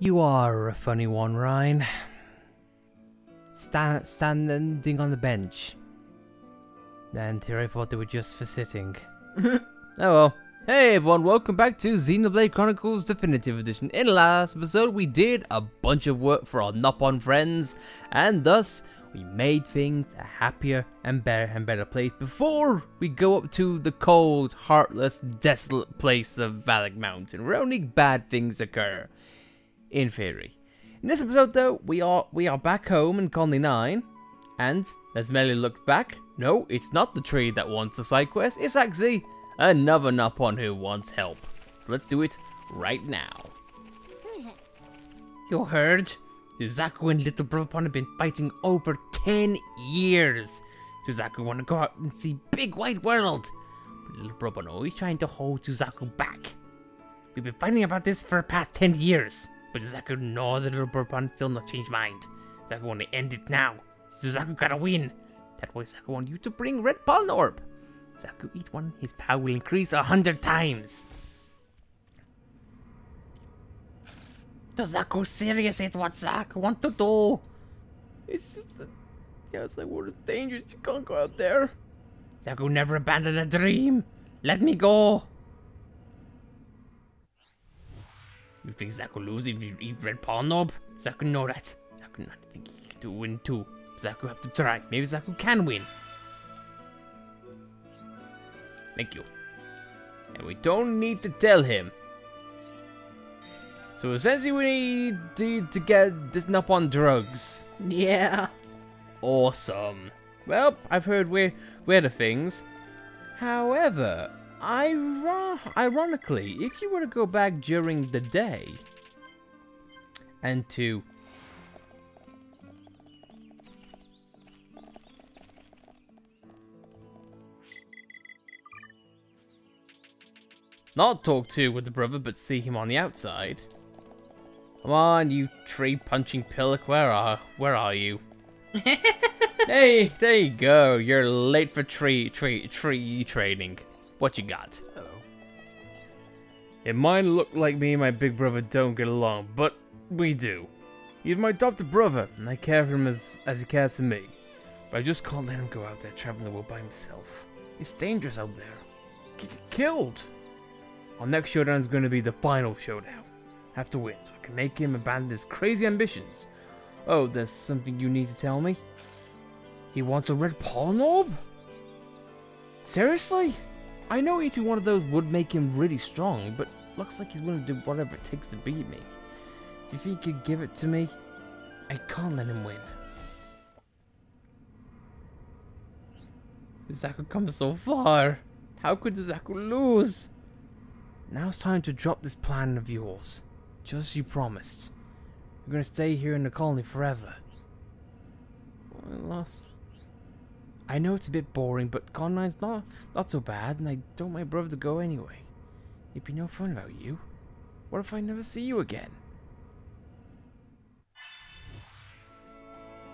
You are a funny one, Ryan. Standing on the bench. And here I thought they were just for sitting. Oh well. Hey everyone, welcome back to Xenoblade Chronicles Definitive Edition. In the last episode we did a bunch of work for our Nopon friends, and thus we made things a happier and better place before we go up to the cold, heartless, desolate place of Valak Mountain, where only bad things occur. In theory. In this episode though, we are back home in Colony Nine, and as Melia looked back, no, it's not the tree that wants a side quest, it's actually another Nopon who wants help. So let's do it right now. You heard? Suzaku and little brother Pon have been fighting over 10 years. Suzaku want to go out and see big wide world. But little brother Pon always trying to hold Suzaku back. We've been fighting about this for the past 10 years. But Suzaku nor the little brother Pon still not changed mind. Suzaku want to end it now. Suzaku gotta win. That way Suzaku want you to bring Red Pond Orb. Suzaku eat one, his power will increase 100 times. Suzaku serious is what Suzaku want to do. It's just that, yeah, it's like water's dangerous, you can't go out there. Suzaku never abandoned a dream. Let me go. You think Suzaku lose if you eat Red Pond Orb? Suzaku know that. Suzaku not think he can do win too. Suzaku have to try. Maybe Suzaku can win. Thank you. And we don't need to tell him. So essentially we need to get this Nopon drugs. Yeah. Awesome. Well, I've heard weirder things. However, ironically, if you were to go back during the day and to not talk to with the brother, but see him on the outside. Come on, you tree-punching pillock. Where are you? Hey, there you go. You're late for tree training. What you got? Hello. It might look like me and my big brother don't get along, but we do. He's my adopted brother, and I care for him as he cares for me. But I just can't let him go out there traveling the world by himself. It's dangerous out there. Get killed. Our next showdown is going to be the final showdown. I have to win so I can make him abandon his crazy ambitions. Oh, there's something you need to tell me. He wants a Red Pond Orb? Seriously? I know eating one of those would make him really strong, but looks like he's willing to do whatever it takes to beat me. If he could give it to me, I can't let him win. Suzaku comes so far. How could Suzaku lose? Now it's time to drop this plan of yours, just as you promised. You're gonna stay here in the colony forever. I know it's a bit boring, but Con 9's not so bad, and I don't want my brother to go anyway. It'd be no fun without you. What if I never see you again?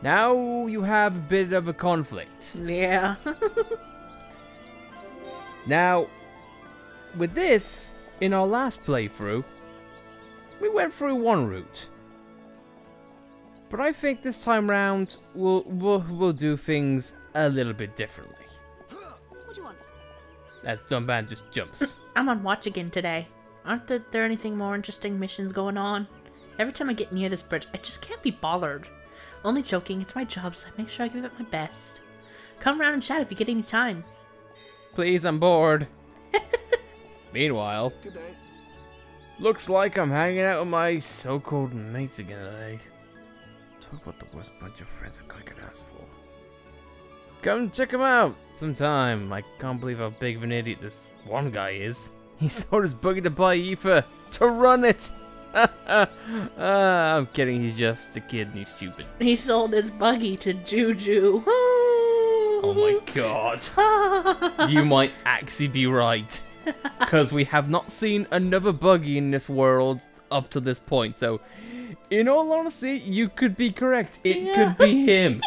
Now you have a bit of a conflict. Yeah. Now, with this, in our last playthrough, we went through one route. But I think this time round, we'll do things a little bit differently. What do you want? As Dunban just jumps. I'm on watch again today. Aren't there anything more interesting missions going on? Every time I get near this bridge, I just can't be bothered. Only joking, it's my job, so I make sure I give it my best. Come around and chat if you get any time. Please, I'm bored. Meanwhile, good day. Looks like I'm hanging out with my so-called mates again today. Talk about the worst bunch of friends I could ask for. Come check him out sometime. I can't believe how big of an idiot this one guy is. He sold his buggy to buy Aoife to run it. I'm kidding. He's just a kid and he's stupid. He sold his buggy to Juju. Oh my god. You might actually be right. Because we have not seen another buggy in this world up to this point, so in all honesty, you could be correct. It could be him.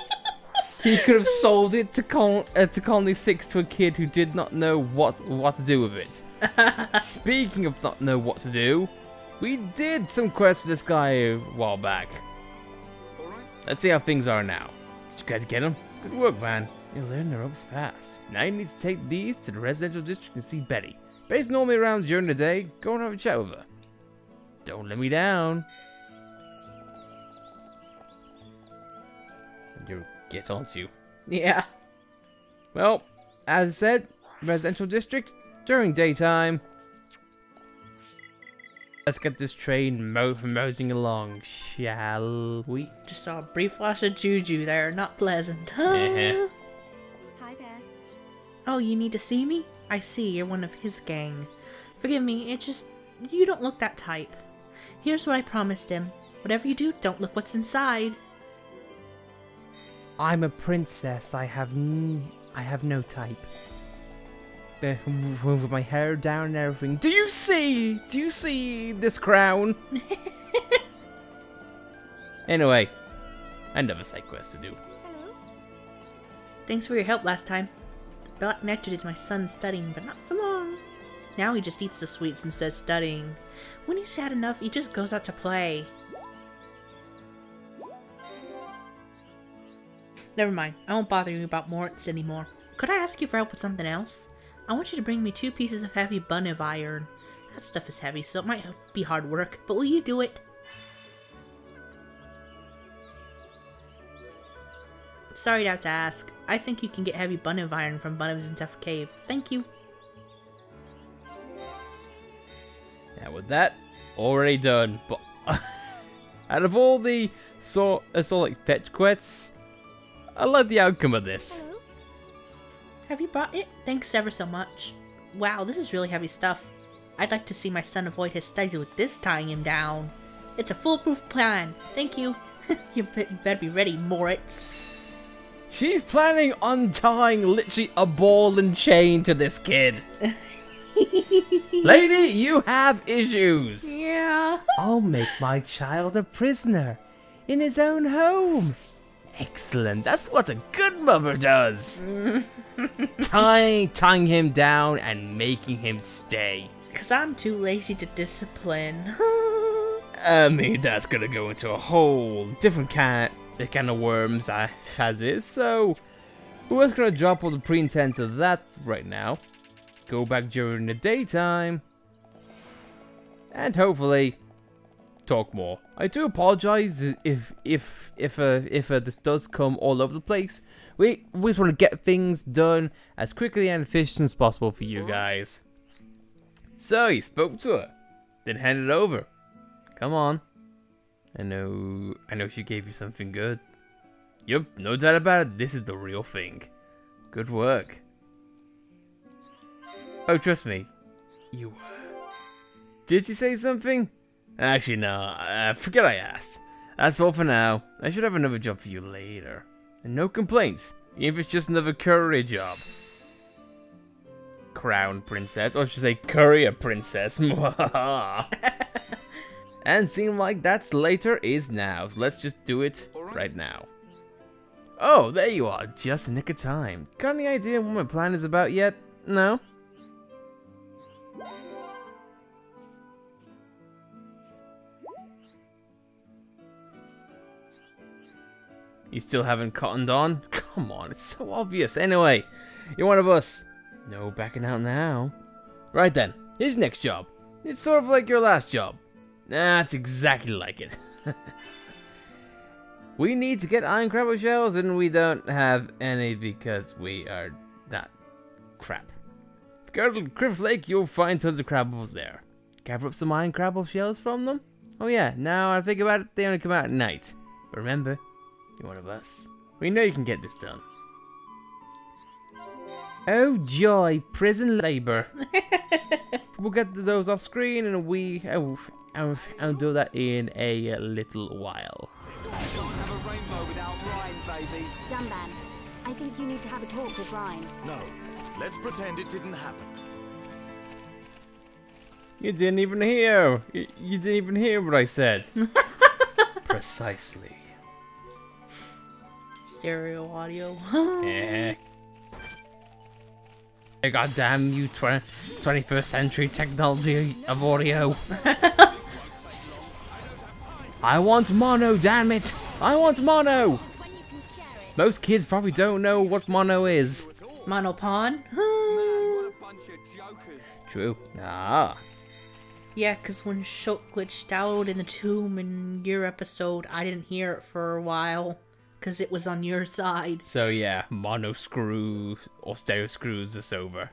He could have sold it to Colony Six to a kid who did not know what to do with it. Speaking of not know what to do, We did some quests for this guy a while back. All right. Let's see how things are now. Did you guys get him? Good work, man. You learn the ropes fast. Now you need to take these to the residential district and see Betty. Betty's normally around during the day. Go and have a chat with her. Don't let me down. You get on to. Yeah. Well, as I said, residential district during daytime. Let's get this train moseying along, shall we? Just saw a brief flash of juju there, not pleasant. Huh? Hi there. Oh, you need to see me? I see, you're one of his gang. Forgive me, it's just, you don't look that type. Here's what I promised him. Whatever you do, don't look what's inside. I'm a princess, I have no type. With my hair down and everything. Do you see this crown? Anyway, another side quest to do. Hello. Thanks for your help last time. The black nectar did my son studying, but not for long. Now he just eats the sweets instead of studying. When he's sad enough, he just goes out to play. Never mind, I won't bother you about Moritz anymore. Could I ask you for help with something else? I want you to bring me 2 pieces of heavy bun of iron. That stuff is heavy, so it might be hard work, but will you do it? Sorry to have to ask. I think you can get heavy bun of iron from Bunev's in Zephyr Cave. Thank you. Now with that, already done. But out of all the sort of fetch quests, I like the outcome of this. Have you brought it? Thanks ever so much. Wow, this is really heavy stuff. I'd like to see my son avoid his studies with this tying him down. It's a foolproof plan. Thank you. You better be ready, Moritz. She's planning on tying literally a ball and chain to this kid. Lady, you have issues. Yeah. I'll make my child a prisoner in his own home. Excellent. That's what a good mother does. Tying him down and making him stay. Because I'm too lazy to discipline. I mean, that's going to go into a whole different kind of worms as is. So we're just going to drop all the pretense of that right now. Go back during the daytime. And hopefully talk more. I do apologize if this does come all over the place. We just want to get things done as quickly and efficient as possible for you guys. So he spoke to her, then handed it over. Come on. I know she gave you something good. Yep, no doubt about it. This is the real thing. Good work. Oh, trust me. You were. Did she say something? Actually, no, I forget I asked. That's all for now. I should have another job for you later. And no complaints, even if it's just another courier job. Crown princess, or should I say courier princess. And seem like that's later is now. Let's just do it right now. Oh, there you are, just in the nick of time. Got any idea what my plan is about yet? No? You still haven't cottoned on? Come on, it's so obvious. Anyway, you're one of us. No backing out now. Right then, here's your next job. It's sort of like your last job. Nah, it's exactly like it. We need to get iron crabble shells and we don't have any because we are not crap. Go to Crift Lake, you'll find tons of crabbles there. Gather up some iron crabble shells from them? Oh yeah, now I think about it, they only come out at night. But remember, you're one of us. We know you can get this done. Oh joy, prison labor. We'll get those off screen and I'll do that in a little while. Dunban, I think you need to have a talk with Ryan. No, let's pretend it didn't happen. You didn't even hear. You didn't even hear what I said. Precisely. Stereo audio. Yeah. Goddamn you, 21st century technology of audio. I want mono, damn it! I want mono! Most kids probably don't know what mono is. Monopon? True. Ah. Yeah, because when Shulk glitched out in the tomb in your episode, I didn't hear it for a while, because it was on your side. So yeah, mono screw or stereo screws us over.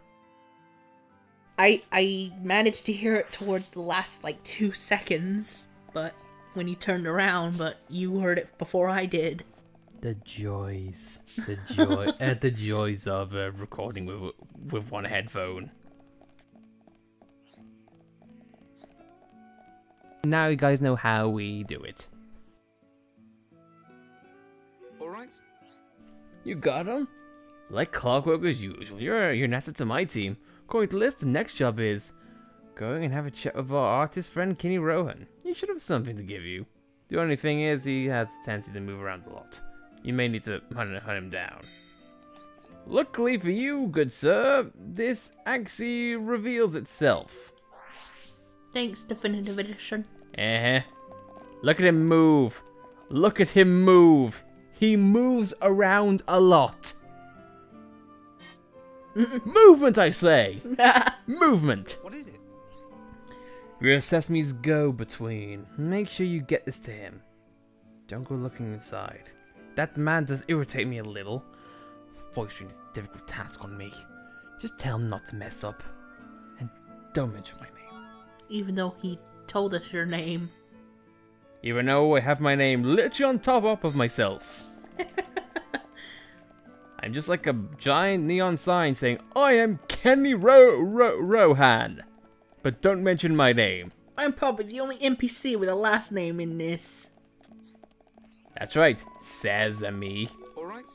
I managed to hear it towards the last, like, 2 seconds, but when you turned around, but you heard it before I did. The joys of recording with one headphone. Now you guys know how we do it. Alright. You got him? Like clockwork as usual, you're an asset to my team. According to the list, the next job is going and have a chat with our artist friend Kenny Rohan. He should have something to give you. The only thing is, he has a tendency to move around a lot. You may need to hunt him down. Luckily for you, good sir, this actually reveals itself. Thanks, Definitive Edition. Look at him move. Look at him move. He moves around a lot. Movement, I say! Movement! What is it? You're Sesame's go-between. Make sure you get this to him. Don't go looking inside. That man does irritate me a little. Foisting his difficult task on me. Just tell him not to mess up. And don't mention my name. Even though he told us your name. Even though I have my name literally on top of myself. I'm just like a giant neon sign saying, I am Kenny Rohan, but don't mention my name. I'm probably the only NPC with a last name in this. That's right, Sesame. Alright.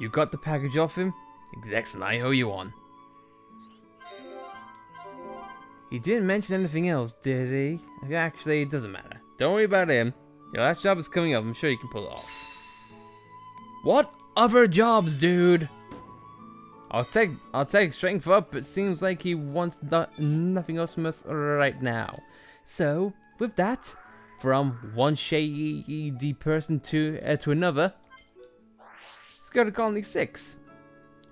You got the package off him? Excellent, I owe you one. He didn't mention anything else, did he? Actually, it doesn't matter. Don't worry about him. Your last job is coming up, I'm sure you can pull it off. What? Other jobs, dude. I'll take strength up, but it seems like he wants nothing else from us right now. So, with that, from one shady person to another, let's go to Colony 6.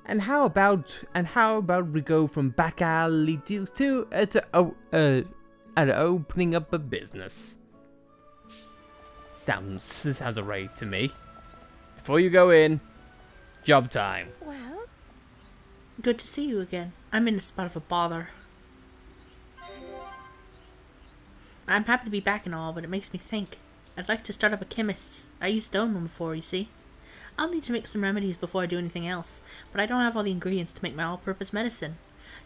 And how about we go from back alley deals to opening up a business? Sounds alright to me. Before you go in. Job time. Well, good to see you again. I'm in a spot of a bother. I'm happy to be back and all, but it makes me think. I'd like to start up a chemist's. I used to own one before, you see. I'll need to make some remedies before I do anything else, but I don't have all the ingredients to make my all-purpose medicine.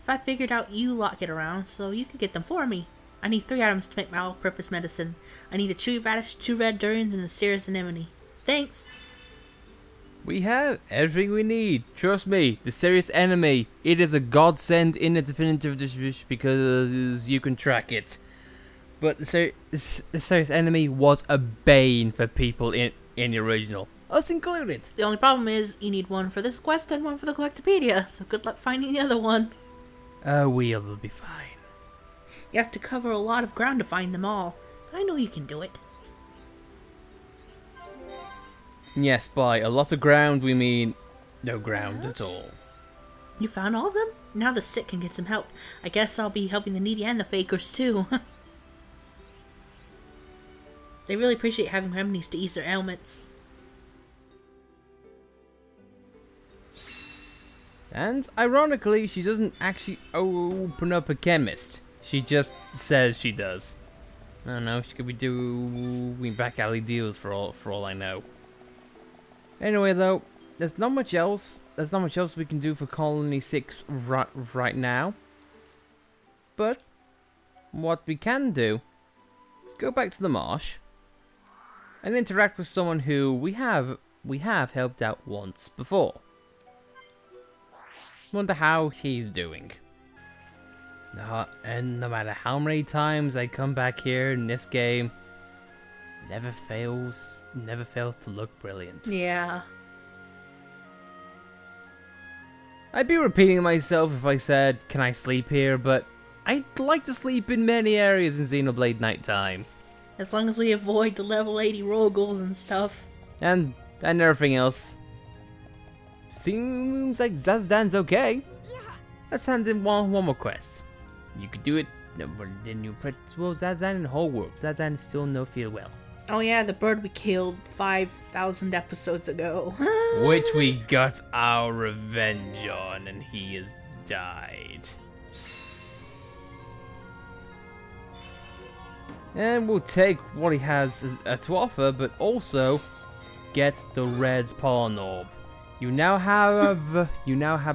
If I figured out you lot get around, so you could get them for me. I need 3 items to make my all-purpose medicine. I need a chewy radish, 2 red durians, and a cirrus anemone. Thanks! We have everything we need. Trust me, the serious enemy. It is a godsend in the Definitive Edition because you can track it. But the serious enemy was a bane for people in the original. Us included. The only problem is you need one for this quest and one for the Collectopedia. So good luck finding the other one. We'll be fine. You have to cover a lot of ground to find them all. But I know you can do it. Yes, by a lot of ground, we mean no ground at all. You found all of them? Now the sick can get some help. I guess I'll be helping the needy and the fakers too. They really appreciate having remedies to ease their ailments. And ironically, she doesn't actually open up a chemist. She just says she does. I don't know, she could be doing back alley deals for all I know. Anyway, though, there's not much else. There's not much else we can do for Colony 6 right now. But what we can do is go back to the marsh and interact with someone who we have helped out once before. Wonder how he's doing. And no matter how many times I come back here in this game. Never fails to look brilliant. Yeah. I'd be repeating myself if I said, can I sleep here? But I'd like to sleep in many areas in Xenoblade nighttime. As long as we avoid the level 80 Rogals and stuff. And everything else. Seems like Zazdan's okay. Let's hand in one more quest. You could do it, but then you put Zazdan in the whole world. Zazdan is still no feel well. Oh yeah, the bird we killed 5,000 episodes ago. Which we got our revenge on, and he has died. And we'll take what he has to offer, but also get the Red Pond Orb. You now have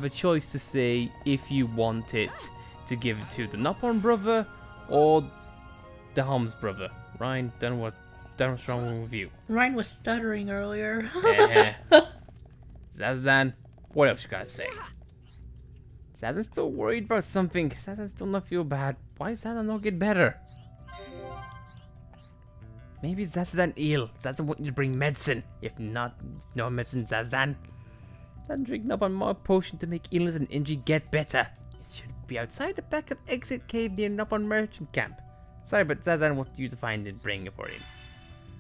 a choice to see if you want it to give it to the Nopon brother or the Holmes brother. Ryan, what's wrong with you? Ryan was stuttering earlier. Zazdan, what else you gotta say? Zazdan's still worried about something. Zazdan still not feel bad. Why does Zazdan not get better? Maybe Zazdan ill. Zazdan want you to bring medicine. If not, no medicine, Zazdan. Zazdan drinking up on more potion to make illness and injury get better. It should be outside the back of exit cave near Nopon merchant camp. Sorry, but Zazdan wants you to find and bring it for him.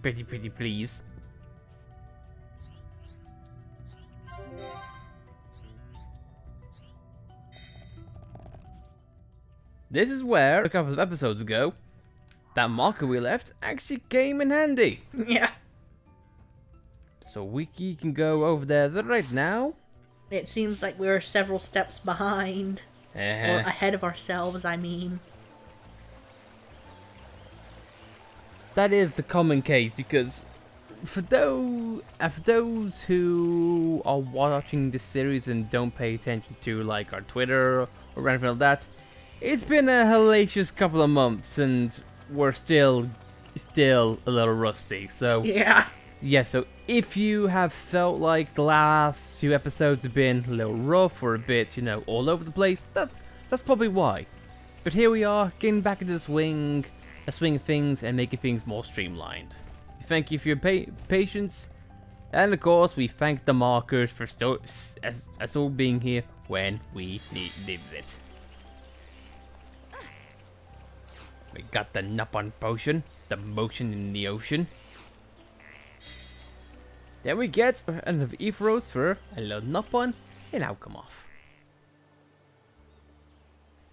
Pretty please. This is where, a couple of episodes ago, that marker we left actually came in handy. Yeah. So Wiki can go over there right now. It seems like we were several steps behind. Or ahead of ourselves, I mean. That is the common case, because for those who are watching this series and don't pay attention to like our Twitter or anything like that, it's been a hellacious couple of months and we're still a little rusty, so yeah, so if you have felt like the last few episodes have been a little rough or a bit, you know, all over the place, that's probably why. But here we are, getting back into the swing of things and making things more streamlined. Thank you for your patience, and of course we thank the markers for still as all being here when we needed it. We got the Nopon potion, the motion in the ocean. Then we get another Etheros for a little Nopon, and I'll come off.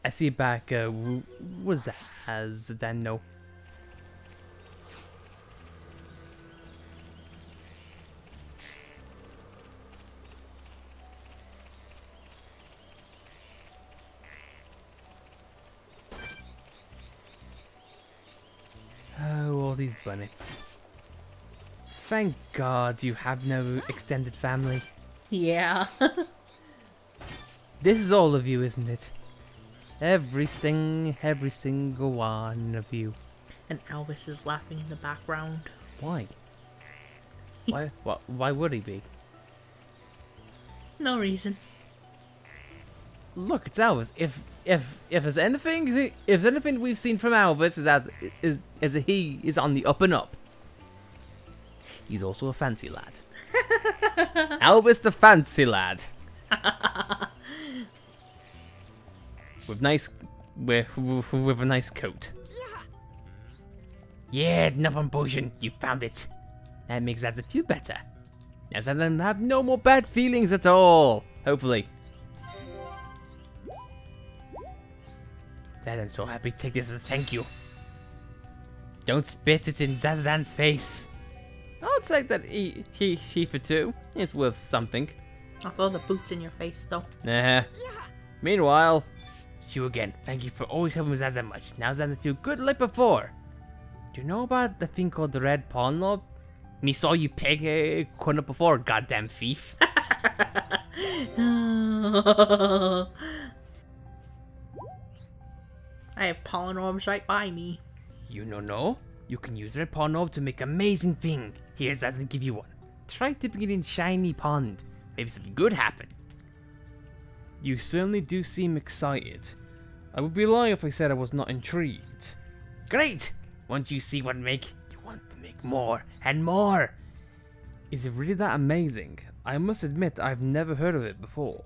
I see back, was that as then no? Oh, all these bunnets. Thank God you have no extended family. Yeah. This is all of you, isn't it? Every single one of you. And Alvis is laughing in the background. Why? Why would he be? No reason. Look, it's Alvis. If there's anything, we've seen from Alvis is that he is on the up and up. He's also a fancy lad. Alvis the fancy lad. With a nice coat. Yeah, Nopon potion, you found it. That makes us feel better. Now Zazdan have no more bad feelings at all. Hopefully. Zazdan's so happy. Take this as thank you. Don't spit it in Zazdan's face. I'll take that he for two. It's worth something. I'll throw the boots in your face though. Nah. Meanwhile. You again. Thank you for always helping with Zazdan much. Now Zazdan feel good like before. Do you know about the thing called the Red Pond Orb? Me saw you peg a corner before, goddamn thief. I have pollen orbs right by me. You know? You can use Red Pond Orb to make amazing thing. Here Zazdan give you one. Try dipping it in shiny pond. Maybe something good happen. You certainly do seem excited. I would be lying if I said I was not intrigued. Great! Once you see what make, you want to make more and more. Is it really that amazing? I must admit I've never heard of it before.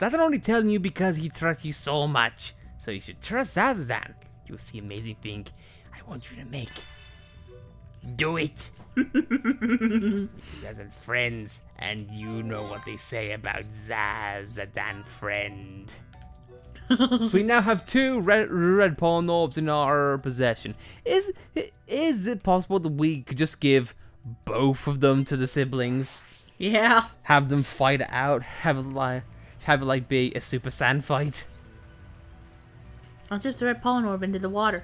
Zazdan only telling you because he trusts you so much. So you should trust Zazdan. You'll see amazing thing I want you to make. Do it. Zaz and friends, and you know what they say about Zaz and friend. So we now have two red pond orbs in our possession. Is it possible that we could just give both of them to the siblings? Yeah. Have them fight it out. Have it like be a Super Saiyan fight. I'll tip the red pond orb into the water.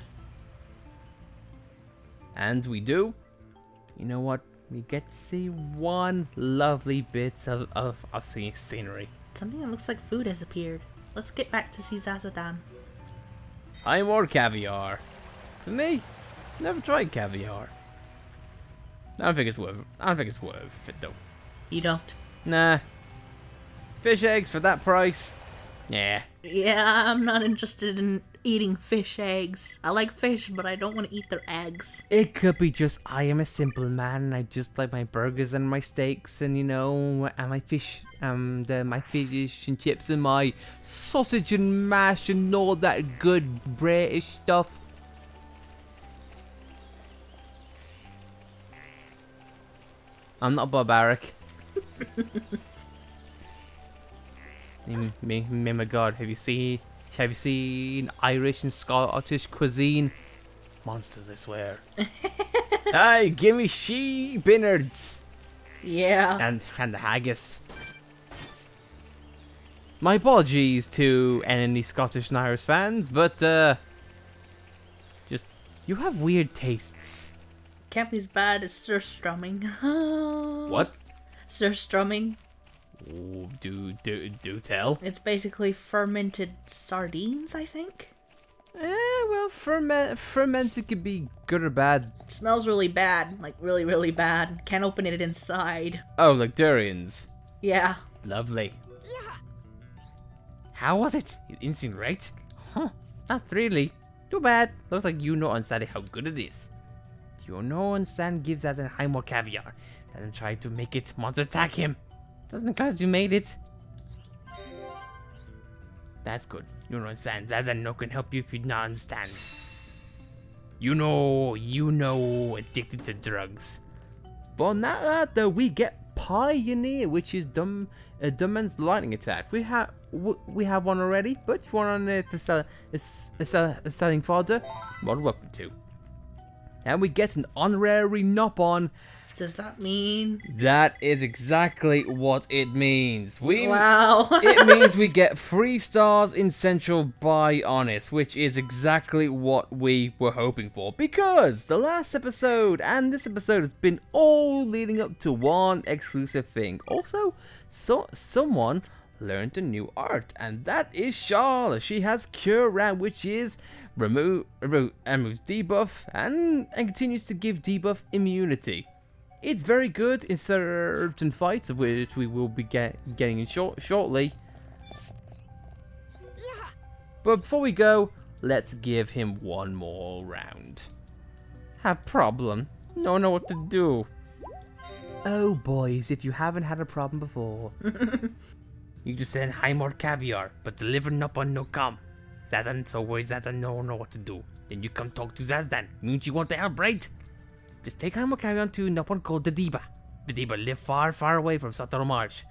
And we do. You know what? We get to see one lovely bit of scenery. Something that looks like food has appeared. Let's get back to see Zazadan. I'm more caviar. For me, never tried caviar. I don't think it's worth it. I don't think it's worth it though. You don't? Nah. Fish eggs for that price? Yeah. Yeah, I'm not interested in eating fish eggs. I like fish, but I don't want to eat their eggs. It could be just I am a simple man and I just like my burgers and my steaks and, you know, and my fish and my fish and chips and my sausage and mash and all that good British stuff. I'm not barbaric. My God, have you seen Irish and Scottish cuisine? Monsters, I swear. Hey, give me sheep innards. Yeah. And the haggis. My apologies to any Scottish and Irish fans, but you have weird tastes. Can't be as bad as surströmming. What? Surströmming. Oh, do tell. It's basically fermented sardines, I think. Eh, well, fermented could be good or bad. It smells really bad, like really, really bad. Can't open it inside. Oh, like durians. Yeah. Lovely. Yeah. How was it? Interesting, right? Huh? Not really. Too bad. Looks like you don't understand how good it is. You don't understand. Gives us an high more caviar, and try to make it monster attack him. Doesn't cause you made it. That's good. You don't understand. Zaza no can help you if you not understand. You know, addicted to drugs. But on that though, we get Pioneer, which is Dunban's lightning attack. We have one already, but if you want it for selling fodder, well, welcome to. And we get an honorary Nopon. Does that mean? That is exactly what it means. Wow. It means we get 3 stars in Central Bionis, which is exactly what we were hoping for. Because the last episode and this episode has been all leading up to one exclusive thing. Also, someone learned a new art, and that is Charlotte. She has Cure Round, which is removes debuff and continues to give debuff immunity. It's very good in certain fights, of which we will be getting in shortly. But before we go, let's give him one more round. Have problem. Don't know what to do. Oh boys, if you haven't had a problem before. You just send high more caviar, but deliver up on no come. Zazan, so worried Zazan don't know what to do. Then you come talk to Zazan. Means you want to help, right? Just take him or carry on to Nopon called Dadiba. Dadiba live far, far away from Satorl Marsh.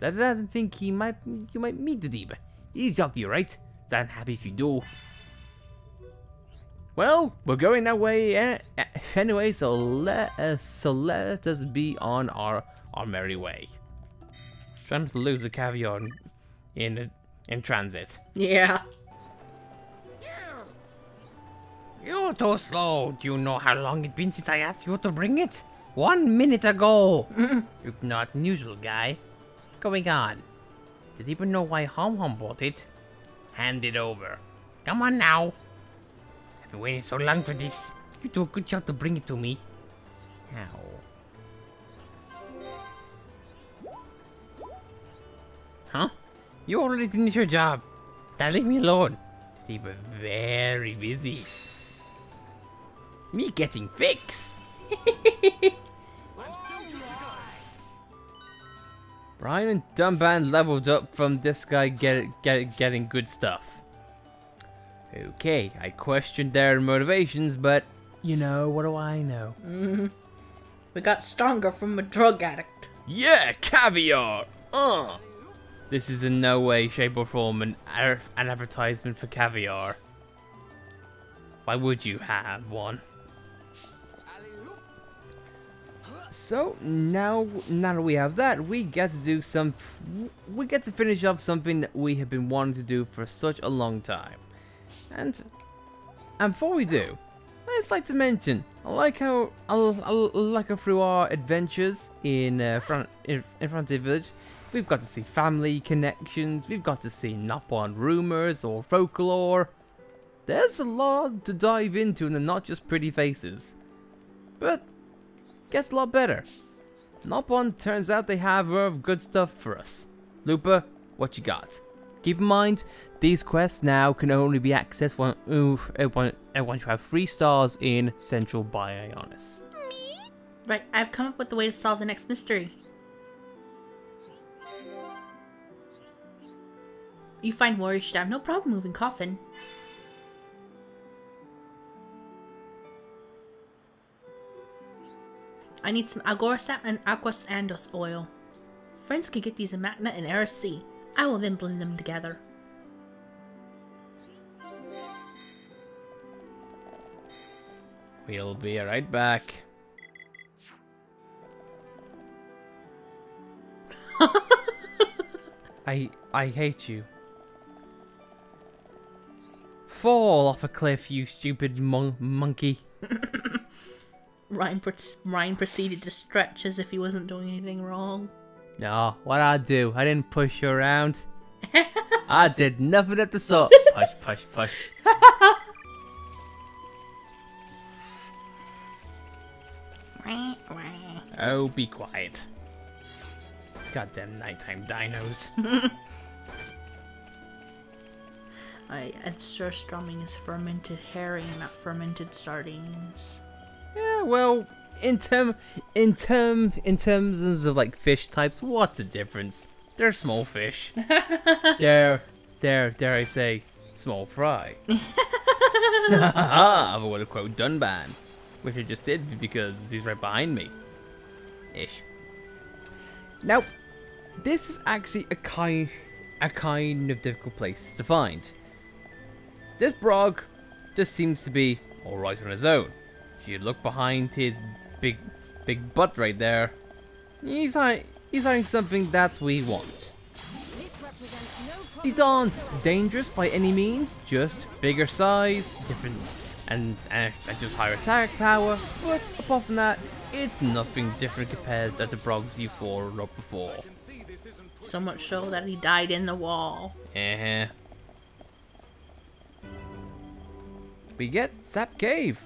That doesn't think you might meet Dadiba. Easy job for you, right? Then happy if you do. Well, we're going that way anyway, so let us be on our merry way. Trying to lose the caviar in transit. Yeah. You're too slow. Do you know how long it's been since I asked you to bring it? 1 minute ago. You're not an usual guy. What's going on? Did even know why Hom Hom bought it? Hand it over. Come on now. I've been waiting so long for this. You do a good job to bring it to me. Now. Huh? You already finished your job. Now leave me alone. They were very busy. Me getting fixed. Brian and Dunban leveled up from this guy getting good stuff. Okay, I questioned their motivations, but You know, what do I know? Mm-hmm. We got stronger from a drug addict. Yeah, caviar! This is in no way, shape or form an advertisement for caviar. Why would you have one? So now that we have that, we get to finish off something that we have been wanting to do for such a long time. And before we do, I'd just like to mention, like how through our adventures in Frontier Village, we've got to see family connections, we've got to see Nopon rumors or folklore. There's a lot to dive into, and they're not just pretty faces. But gets a lot better. Nopon, turns out they have good stuff for us. Lupa, what you got? Keep in mind, these quests now can only be accessed once you have 3 stars in Central Bionis. Right, I've come up with a way to solve the next mystery. You find more, you should have no problem moving coffin. I need some agorasap and aquasandos oil. Friends can get these in Magna and RSC. I will then blend them together. We'll be right back. I hate you. Fall off a cliff, you stupid monkey. Ryan proceeded to stretch as if he wasn't doing anything wrong. No, what I do? I didn't push you around. I did nothing at the sort. Push, push, push. Oh, be quiet. Goddamn nighttime dinos. I'm sure strumming is fermented herring, not fermented sardines. Yeah, well, in terms of like fish types, what's the difference? They're small fish. Dare I say, small fry. I want to quote Dunban, which I just did because he's right behind me. Ish. Now, this is actually a kind of difficult place to find. This Brog just seems to be all right on his own. If you look behind his big butt right there, he's hiding something that we want. These aren't dangerous by any means, just bigger size, different, and just higher attack power. But apart from that, it's nothing different compared to the Brogs you fought up before. So much so that he died in the wall. Uh-huh. We get Sap Cave.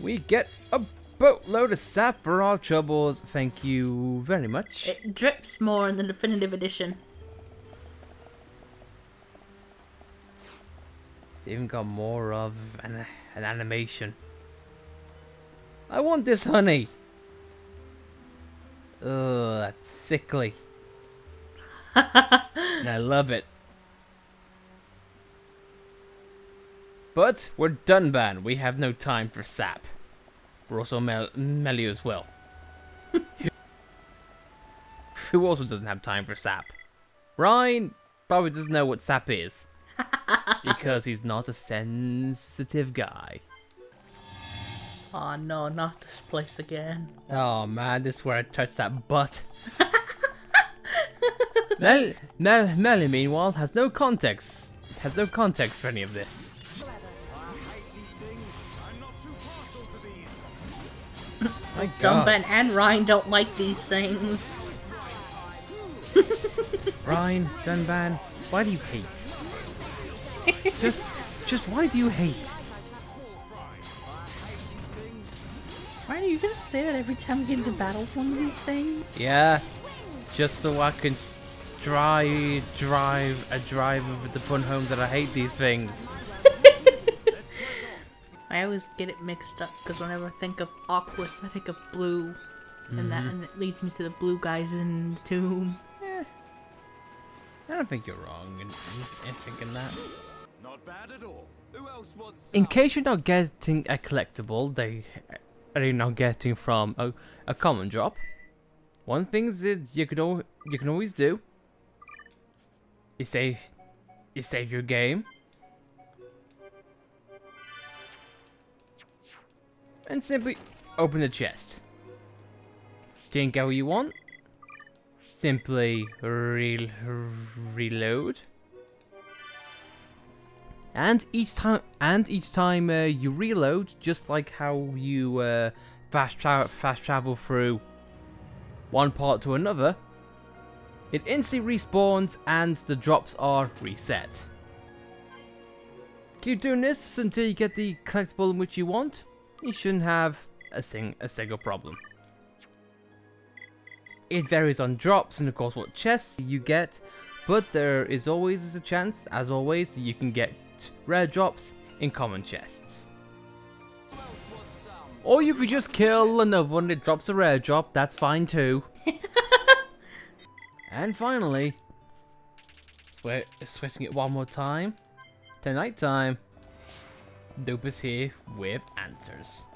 We get a boatload of sap for our troubles, thank you very much. It drips more in the Definitive Edition. It's even got more of an animation. I want this honey! Ugh, that's sickly. And I love it. But we're Dunban, we have no time for sap. We're also Melia as well. Who also doesn't have time for sap? Ryan probably doesn't know what sap is. Because he's not a sensitive guy. Aw, oh, no, not this place again. Oh man, this is where I touched that butt. Melia, meanwhile, has no context for any of this. Dunban and Ryan don't like these things. Ryan, Dunban, why do you hate? just why do you hate? Ryan, are you gonna say that every time we get into battle with one of these things? Yeah, just so I can drive over the fun home that I hate these things. I always get it mixed up because whenever I think of Aquas, I think of blue, and it leads me to the blue guys in the tomb. Yeah. I don't think you're wrong in thinking that. Not bad at all. In case you're not getting a collectible they are now getting from a common drop, one thing that you can always do is save your game and simply open the chest. Didn't get what you want, simply reload. And each time you reload, just like how you fast travel through one part to another, it instantly respawns and the drops are reset. Keep doing this until you get the collectible which you want. You shouldn't have a single problem. It varies on drops and of course what chests you get, but there is always a chance, as always, that you can get rare drops in common chests. Or you could just kill another one that drops a rare drop, that's fine too. And finally, sweating it one more time, till night time, Lupa's here with answers.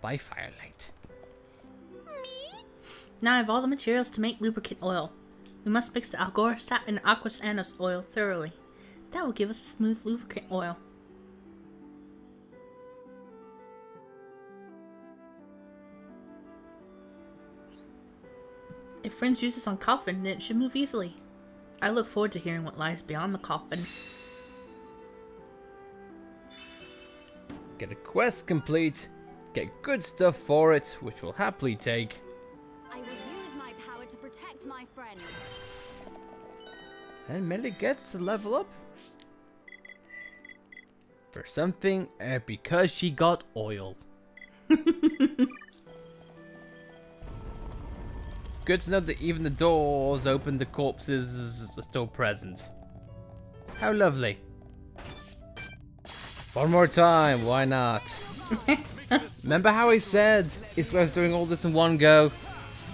By firelight. Now I have all the materials to make lubricant oil. We must mix the Algora sap and Aquasanos oil thoroughly. That will give us a smooth lubricant oil. If friends use this on coffin, then it should move easily. I look forward to hearing what lies beyond the coffin. Get a quest complete, get good stuff for it, which we'll happily take. I will use my power to protect my friend. And Melia gets a level up for something because she got oil. It's good to know that even the doors open, the corpses are still present. How lovely. One more time, why not? Remember how I said it's worth doing all this in one go?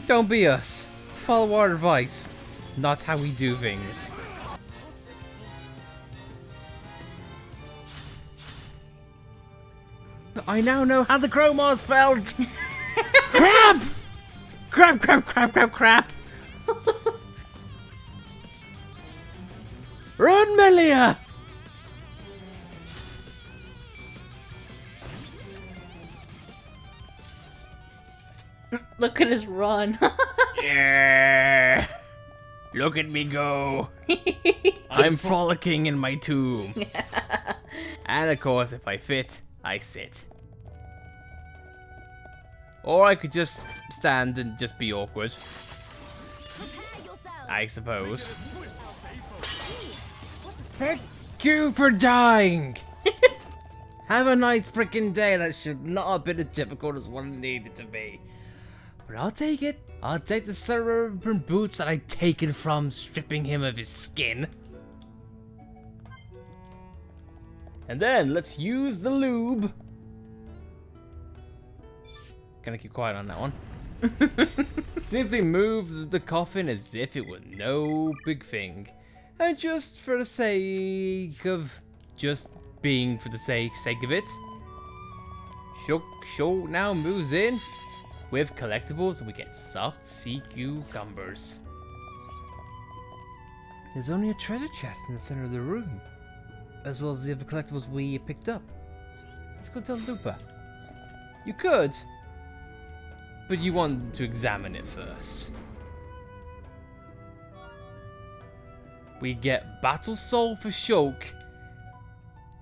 Don't be us. Follow our advice, not how we do things. I now know how the Chromars felt! Crap! Crap, crap, crap, crap, crap! Run, Melia! Look at his run. Yeah. Look at me go. I'm frolicking in my tomb. And of course, if I fit, I sit. Or I could just stand and just be awkward, I suppose. Thank you for dying. Have a nice frickin' day. That should not have been as difficult as one needed to be. But I'll take it. I'll take the cerebrum boots that I've taken from stripping him of his skin. And then let's use the lube. Gonna keep quiet on that one. Simply move the coffin as if it were no big thing. And just for the sake of just being for the sake of it, Shulk now moves in with collectibles, we get soft sea cucumbers. There's only a treasure chest in the center of the room, as well as the other collectibles we picked up. Let's go tell Lupa. You could, but you want to examine it first. We get Battle Soul for Shulk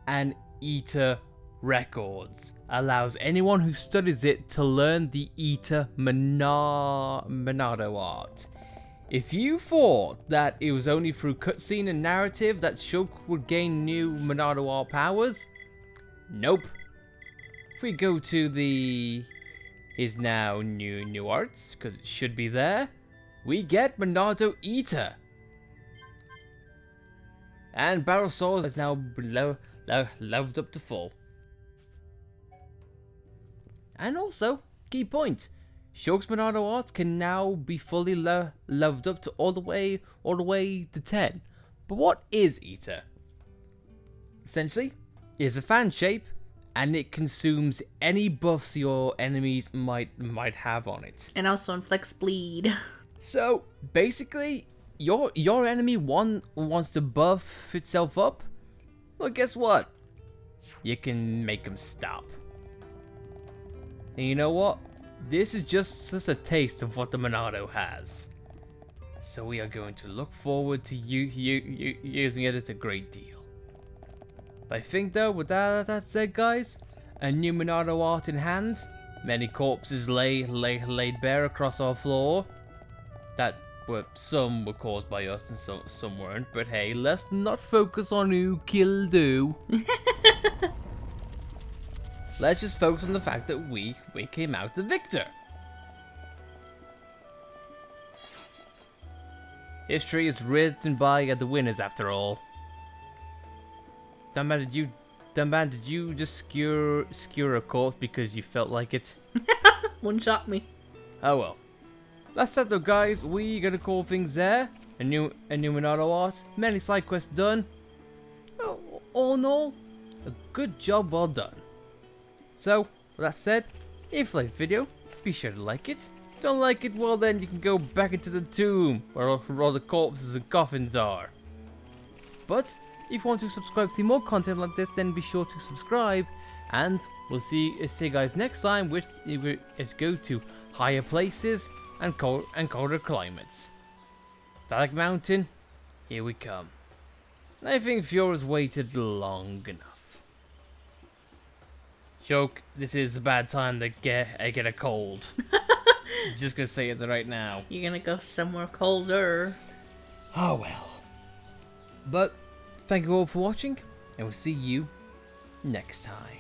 and Eater Records. Allows anyone who studies it to learn the Eater Monado art. If you thought that it was only through cutscene and narrative that Shulk would gain new Monado art powers, nope. If we go to the is now new arts, because it should be there, we get Monado Eater. And Barrel Soul is now leveled up to full. And also, key point, Shulk's Monado art can now be fully leveled up to all the way to 10. But what is Eater? Essentially, is a fan shape, and it consumes any buffs your enemies might have on it. And also inflicts bleed. So basically, your enemy wants to buff itself up. Well, guess what? You can make them stop. And you know what? This is just a taste of what the Monado has. So we are going to look forward to you using it a great deal. I think though, with that said, guys, a new Monado art in hand, many corpses laid bare across our floor. Some were caused by us and some weren't, but hey, let's not focus on who killed who. Let's just focus on the fact that we came out the victor. History is written by the winners, after all. Dunban, did you just skewer a corpse because you felt like it? Wouldn't shock me. Oh well. That's that though, guys. We're gonna call things there. A new Monado art. Many side quests done. All in all, a good job well done. So, with that said, if you liked the video, be sure to like it. Don't like it, well then you can go back into the tomb where all the corpses and coffins are. But if you want to subscribe to see more content like this, then be sure to subscribe, and we'll see you guys next time, which is go to higher places and colder climates. Valak Mountain, here we come. I think Fiora's waited long enough. Joke, this is a bad time to get a cold. Just gonna say it right now. You're gonna go somewhere colder. Oh well. But thank you all for watching, and we'll see you next time.